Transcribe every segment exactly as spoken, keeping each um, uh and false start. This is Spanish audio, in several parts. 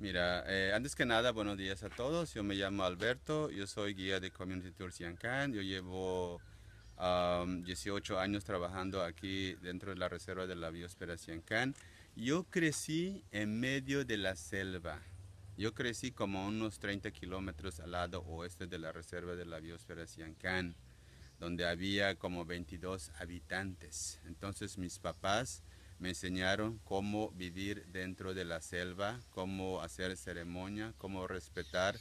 Mira, eh, antes que nada, buenos días a todos. Yo me llamo Alberto, yo soy guía de Community Tour Sian Ka'an. Yo llevo um, dieciocho años trabajando aquí dentro de la Reserva de la Biosfera Sian Ka'an. Yo crecí en medio de la selva. Yo crecí como unos treinta kilómetros al lado oeste de la Reserva de la Biosfera Sian Ka'an, donde había como veintidós habitantes. Entonces mis papás me enseñaron cómo vivir dentro de la selva, cómo hacer ceremonia, cómo respetar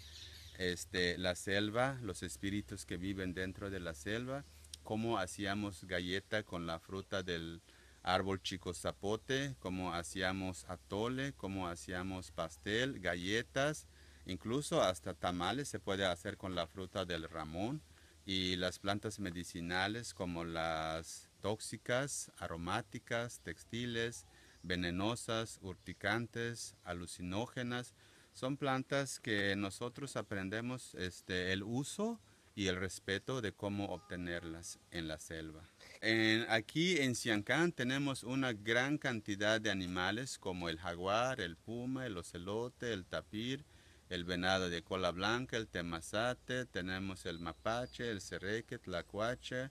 este, la selva, los espíritus que viven dentro de la selva, cómo hacíamos galleta con la fruta del árbol Chico Zapote, cómo hacíamos atole, cómo hacíamos pastel, galletas, incluso hasta tamales se puede hacer con la fruta del ramón, y las plantas medicinales como las tóxicas, aromáticas, textiles, venenosas, urticantes, alucinógenas. Son plantas que nosotros aprendemos este, el uso y el respeto de cómo obtenerlas en la selva. En, aquí en Sian Ka'an tenemos una gran cantidad de animales como el jaguar, el puma, el ocelote, el tapir, el venado de cola blanca, el temazate, tenemos el mapache, el serrequet, la coache,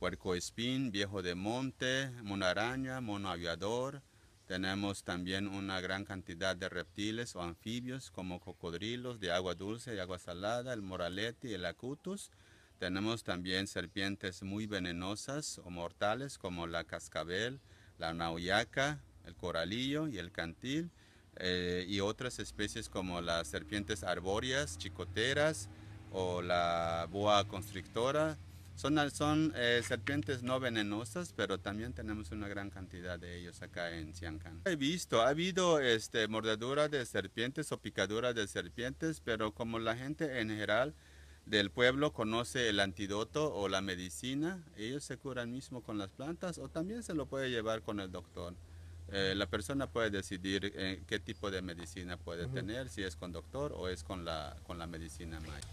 puerco espín, viejo de monte, monaraña, mono aviador. Tenemos también una gran cantidad de reptiles o anfibios como cocodrilos de agua dulce y agua salada, el moraletti y el acutus. Tenemos también serpientes muy venenosas o mortales como la cascabel, la nauyaca, el coralillo y el cantil. Eh, y otras especies como las serpientes arbóreas, chicoteras o la boa constrictora. Son, son eh, serpientes no venenosas, pero también tenemos una gran cantidad de ellos acá en Sian Ka'an. He visto, ha habido este, mordedura de serpientes o picadura de serpientes, pero como la gente en general del pueblo conoce el antídoto o la medicina, ellos se curan mismo con las plantas o también se lo puede llevar con el doctor. Eh, la persona puede decidir eh, qué tipo de medicina puede uh-huh. tener, si es con doctor o es con la, con la medicina maya.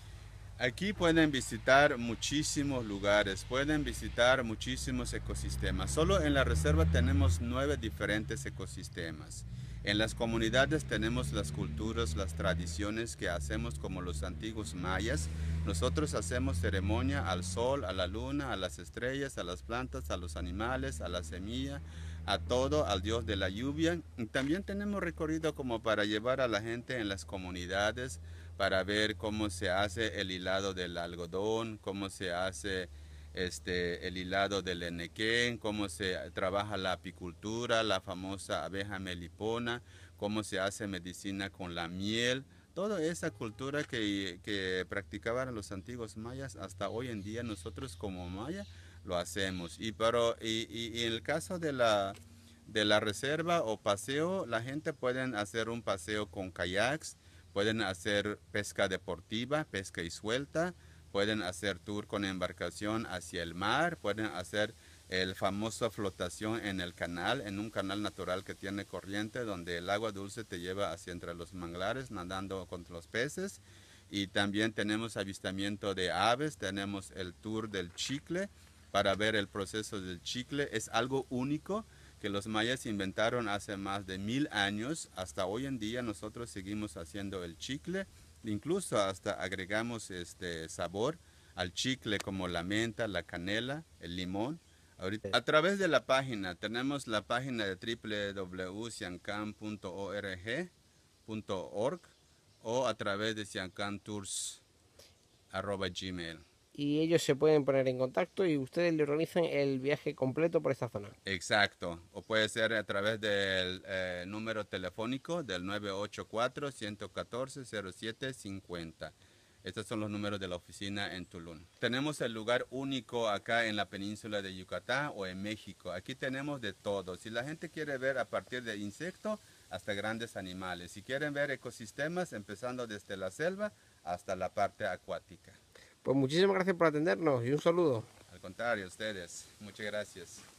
Aquí pueden visitar muchísimos lugares, pueden visitar muchísimos ecosistemas. Solo en la reserva tenemos nueve diferentes ecosistemas. En las comunidades tenemos las culturas, las tradiciones que hacemos como los antiguos mayas. Nosotros hacemos ceremonia al sol, a la luna, a las estrellas, a las plantas, a los animales, a la semilla, a todo, al dios de la lluvia. Y también tenemos recorrido como para llevar a la gente en las comunidades, para ver cómo se hace el hilado del algodón, cómo se hace este, el hilado del henequén, cómo se trabaja la apicultura, la famosa abeja melipona, cómo se hace medicina con la miel. Toda esa cultura que, que practicaban los antiguos mayas, hasta hoy en día nosotros como maya lo hacemos. Y, pero, y, y, y en el caso de la, de la reserva o paseo, la gente puede hacer un paseo con kayaks, pueden hacer pesca deportiva, pesca y suelta, pueden hacer tour con embarcación hacia el mar, pueden hacer el famoso flotación en el canal, en un canal natural que tiene corriente, donde el agua dulce te lleva hacia entre los manglares, nadando contra los peces. Y también tenemos avistamiento de aves, tenemos el tour del chicle, para ver el proceso del chicle. Es algo único que los mayas inventaron hace más de mil años. Hasta hoy en día nosotros seguimos haciendo el chicle, incluso hasta agregamos este sabor al chicle como la menta, la canela, el limón. Ahorita, a través de la página, tenemos la página de doble u doble u doble u punto sian can punto org o a través de sian can tours arroba gmail punto com. Y ellos se pueden poner en contacto y ustedes le organizan el viaje completo por esta zona. Exacto. O puede ser a través del eh, número telefónico del nueve ocho cuatro, uno uno cuatro, cero siete cinco cero. Estos son los números de la oficina en Tulum. Tenemos el lugar único acá en la península de Yucatán o en México. Aquí tenemos de todo. Si la gente quiere ver a partir de insectos hasta grandes animales. Si quieren ver ecosistemas, empezando desde la selva hasta la parte acuática. Pues muchísimas gracias por atendernos y un saludo. Al contrario, ustedes. Muchas gracias.